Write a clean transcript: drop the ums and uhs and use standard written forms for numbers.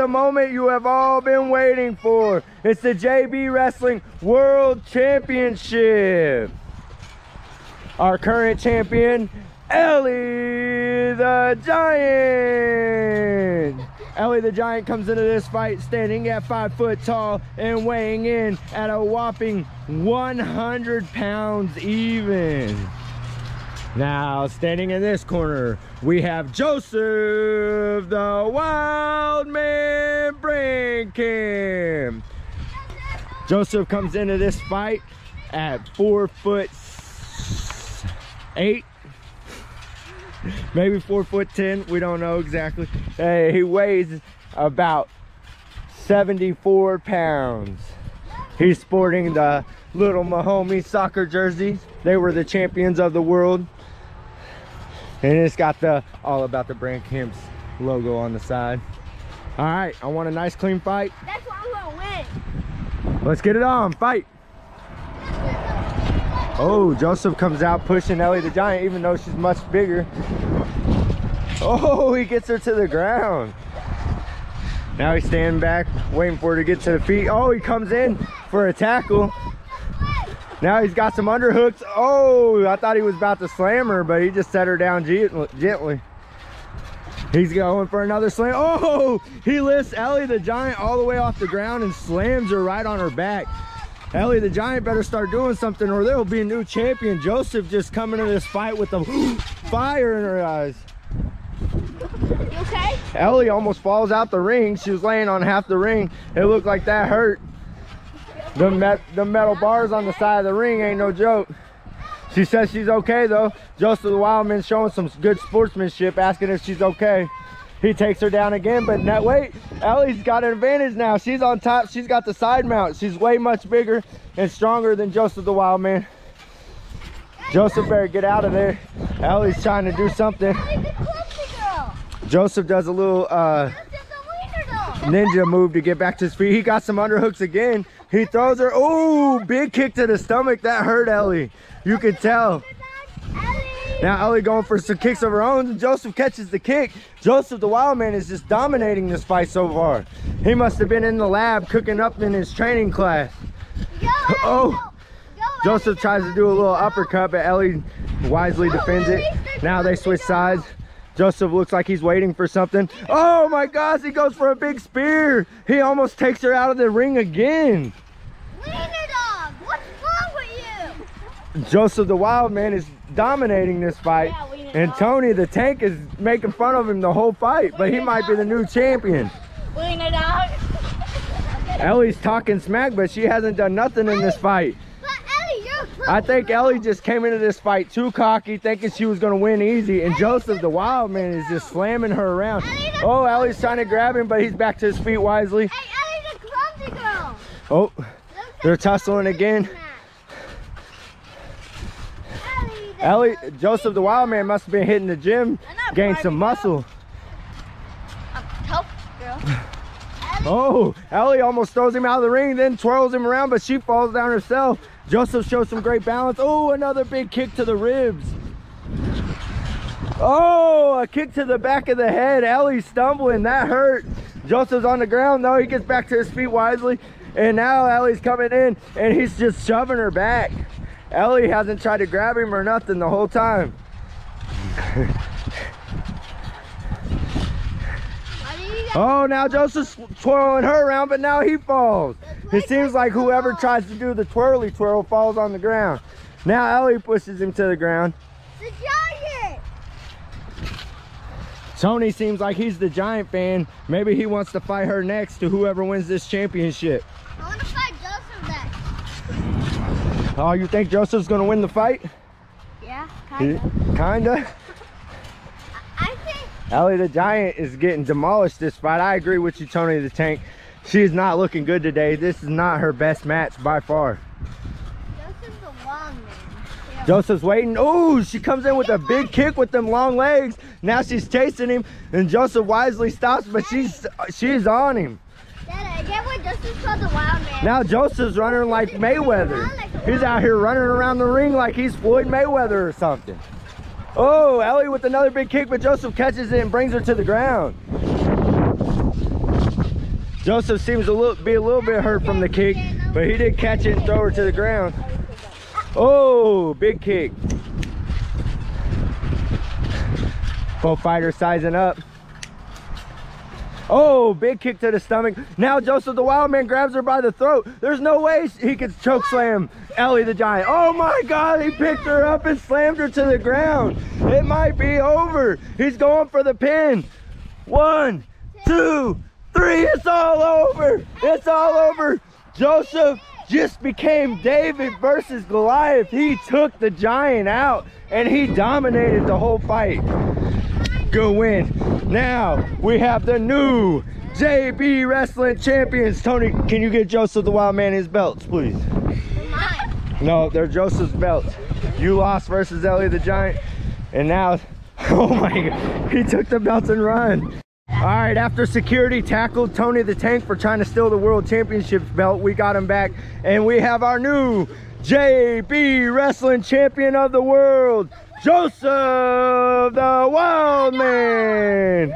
the moment you have all been waiting for. It's the JB Wrestling World Championship. Our current champion, Eli the Giant. Eli the Giant comes into this fight standing at 5 foot tall and weighing in at a whopping 100 pounds even. Now, standing in this corner, we have Joseph the Wildman Brinkham. Joseph comes into this fight at 4'8", maybe 4'10", we don't know exactly. Hey, he weighs about 74 pounds. He's sporting the Little Mahomes soccer jerseys. They were the champions of the world. And it's got the All About the Brand Camps logo on the side. All right, I want a nice clean fight. That's what I'm gonna win. Let's get it on, fight. Oh, Joseph comes out pushing Eli the Giant, even though she's much bigger. Oh, he gets her to the ground. Now he's standing back, waiting for her to get to the feet. Oh, he comes in for a tackle. Now he's got some underhooks. Oh, I thought he was about to slam her, but he just set her down gently. He's going for another slam. Oh, he lifts Eli the Giant all the way off the ground and slams her right on her back. Eli the Giant better start doing something or there will be a new champion. Joseph just coming into this fight with the fire in her eyes. You okay? Eli almost falls out the ring. She was laying on half the ring. It looked like that hurt. The metal bars on the side of the ring ain't no joke. She says she's okay though. Joseph the Wildman showing some good sportsmanship, asking if she's okay. He takes her down again, but now, wait, Ellie's got an advantage now. She's on top, she's got the side mount. She's way much bigger and stronger than Joseph the Wildman. Joseph better get out of there. Ellie's trying to do something. Joseph does a little ninja move to get back to his feet. He got some underhooks again. He throws her. Oh, big kick to the stomach. That hurt Eli. You could tell. Now Eli going for some kicks of her own. Joseph catches the kick. Joseph the Wildman is just dominating this fight so far. He must have been in the lab cooking up in his training class. Oh, Joseph tries to do a little uppercut, but Eli wisely defends it. Now they switch sides. Joseph looks like he's waiting for something. Oh my gosh, he goes for a big spear. He almost takes her out of the ring again. Wiener dog, what's wrong with you? Joseph the Wildman is dominating this fight. Yeah, and Tony the Tank is making fun of him the whole fight, but he might be the new champion. Wiener dog. Ellie's talking smack, but she hasn't done nothing in this fight. I think Eli just came into this fight too cocky, thinking she was going to win easy, and Joseph the Wildman is just slamming her around. Oh, Eli's trying to grab him, but he's back to his feet wisely. Hey, Eli's a clumsy girl. Oh, they're tussling again. Eli, Joseph the Wildman must have been hitting the gym, gained some muscle. Oh, Eli almost throws him out of the ring, then twirls him around, but she falls down herself. Joseph shows some great balance. Oh, another big kick to the ribs. Oh, a kick to the back of the head. Ellie's stumbling, that hurt. Joseph's on the ground though, he gets back to his feet wisely. And now Ellie's coming in and he's just shoving her back. Eli hasn't tried to grab him or nothing the whole time. Oh, now Joseph's twirling her around, but now he falls. It seems like whoever tries to do the twirly twirl falls on the ground. Now Eli pushes him to the ground. The Giant! Tony seems like he's the Giant fan. Maybe he wants to fight her next to whoever wins this championship. I want to fight Joseph next. Oh, you think Joseph's going to win the fight? Yeah, kinda. Kinda? Eli the Giant is getting demolished this fight. I agree with you, Tony the Tank. She is not looking good today. This is not her best match by far. Joseph's a long man. Yeah. Joseph's waiting. Oh, she comes in with a big kick with them long legs. Now she's chasing him, and Joseph wisely stops, but she's on him. Dad, I get what Joseph's called the Wild Man. Now Joseph's running like Mayweather. He's out here running around the ring like he's Floyd Mayweather or something. Oh, Eli with another big kick, but Joseph catches it and brings her to the ground. Joseph seems to be a little bit hurt from the kick, but he did catch it and throw it to the ground. Oh, big kick. Both fighters sizing up. Oh, big kick to the stomach. Now Joseph the Wildman grabs her by the throat. There's no way he could choke slam Eli the Giant. Oh my God, he picked her up and slammed her to the ground. It might be over. He's going for the pin. 1, 2, 3, it's all over. It's all over. Joseph just became David versus Goliath. He took the Giant out and he dominated the whole fight. Good win. Now we have the new JB Wrestling Champions. Tony, can you get Joseph the Wildman his belts, please? Mine. No, they're Joseph's belts. You lost versus Eli the Giant, and now, oh my God, he took the belts and run. All right, after security tackled Tony the Tank for trying to steal the World Championship belt, we got him back, and we have our new JB Wrestling Champion of the World, Joseph the Wildman.